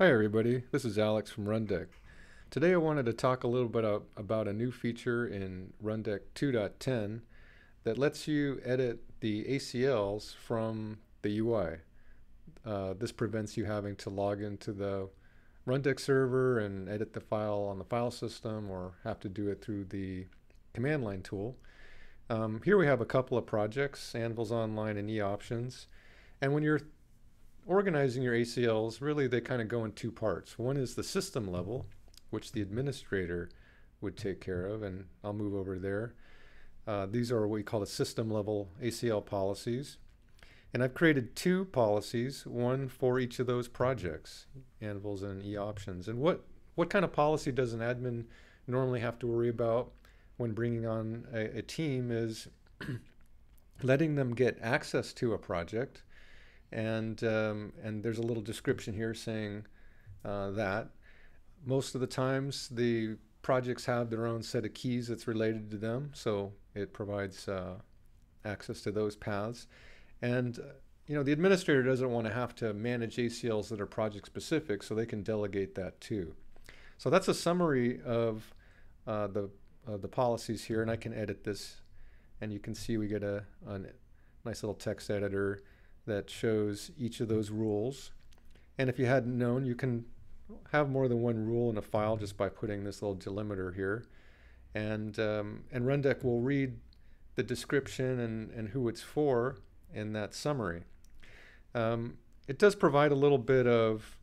Hi everybody, this is Alex from Rundeck. Today I wanted to talk a little bit about a new feature in Rundeck 2.10 that lets you edit the ACLs from the UI. This prevents you having to log into the Rundeck server and edit the file on the file system or have to do it through the command line tool. Here we have a couple of projects, Anvils Online and eOptions, and when you're organizing your ACLs, really they kind of go in two parts. One is the system level, which the administrator would take care of, and I'll move over there. These are what we call the system level ACL policies. And I've created two policies, one for each of those projects, Anvils and eOptions. And what kind of policy does an admin normally have to worry about when bringing on a team is letting them get access to a project. And there's a little description here saying that most of the times the projects have their own set of keys that's related to them, so it provides access to those paths. And you know, the administrator doesn't want to have to manage ACLs that are project specific, so they can delegate that too. So that's a summary of the policies here, and I can edit this, and you can see we get a nice little text editor that shows each of those rules. And if you hadn't known, you can have more than one rule in a file just by putting this little delimiter here. And Rundeck will read the description and who it's for in that summary. It does provide a little bit of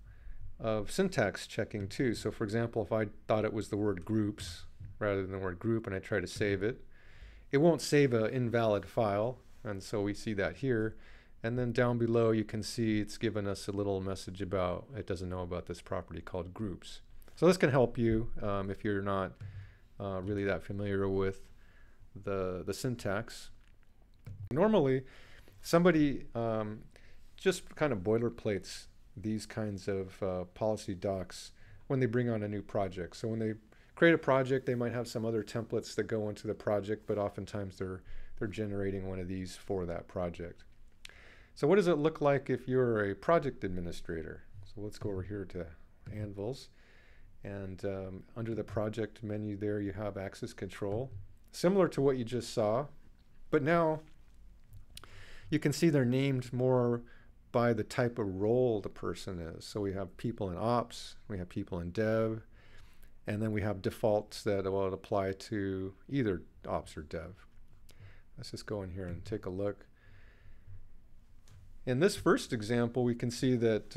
syntax checking too. So for example, if I thought it was the word groups rather than the word group and I try to save it, it won't save an invalid file, and so we see that here. And then down below you can see it's given us a little message about it doesn't know about this property called groups. So this can help you if you're not really that familiar with the syntax. Normally somebody just kind of boilerplates these kinds of policy docs when they bring on a new project. So when they create a project, they might have some other templates that go into the project, but oftentimes they're generating one of these for that project. So what does it look like if you're a project administrator? So let's go over here to Anvils, and under the project menu there you have access control, similar to what you just saw, but now you can see they're named more by the type of role the person is. So we have people in ops, we have people in dev, and then we have defaults that will apply to either ops or dev. Let's just go in here and take a look. In this first example, we can see that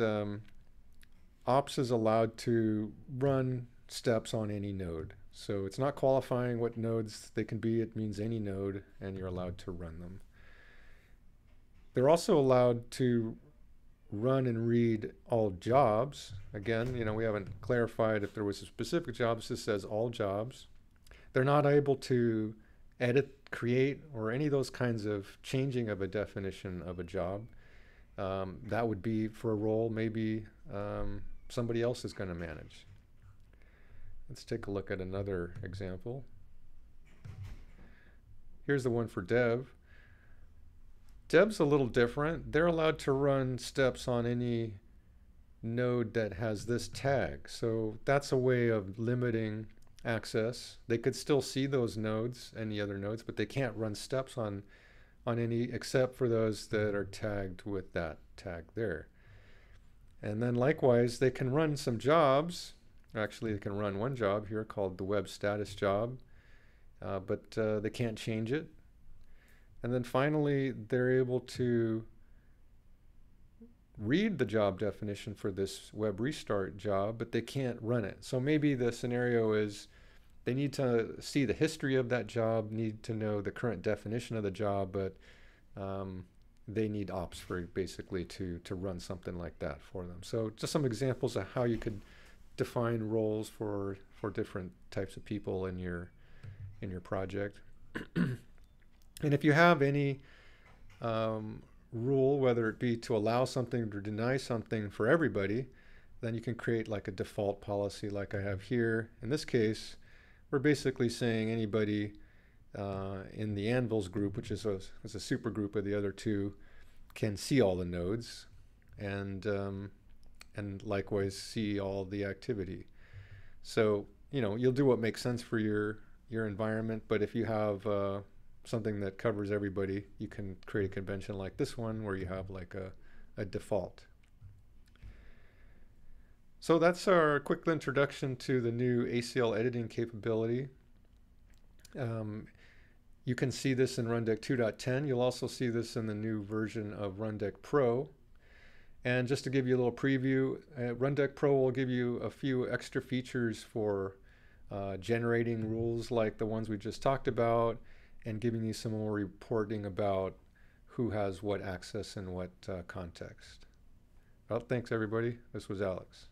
ops is allowed to run steps on any node. So it's not qualifying what nodes they can be. It means any node, and you're allowed to run them. They're also allowed to run and read all jobs. Again, you know, we haven't clarified if there was a specific job. It just says all jobs. They're not able to edit, create, or any of those kinds of changing of a definition of a job. That would be for a role maybe somebody else is going to manage. Let's take a look at another example. Here's the one for dev. Dev's a little different. They're allowed to run steps on any node that has this tag. So that's a way of limiting access. They could still see those nodes, any other nodes, but they can't run steps on any except for those that are tagged with that tag there. And then likewise, they can run some jobs. Actually, they can run one job here called the web status job, but they can't change it. And then finally, they're able to read the job definition for this web restart job, but they can't run it. So maybe the scenario is they need to see the history of that job, need to know the current definition of the job, but they need ops for basically to run something like that for them. So just some examples of how you could define roles for different types of people in your project. And if you have any rule, whether it be to allow something or deny something for everybody, then you can create like a default policy like I have here. In this case, we're basically saying anybody in the Anvils group, which is a super group of the other two, can see all the nodes. And and likewise see all the activity. So, you know, you'll do what makes sense for your environment, but if you have something that covers everybody, you can create a convention like this one where you have like a default. So that's our quick introduction to the new ACL editing capability. You can see this in Rundeck 2.10. You'll also see this in the new version of Rundeck Pro. And just to give you a little preview, Rundeck Pro will give you a few extra features for generating rules like the ones we just talked about, and giving you some more reporting about who has what access and what context. Well, thanks everybody. This was Alex.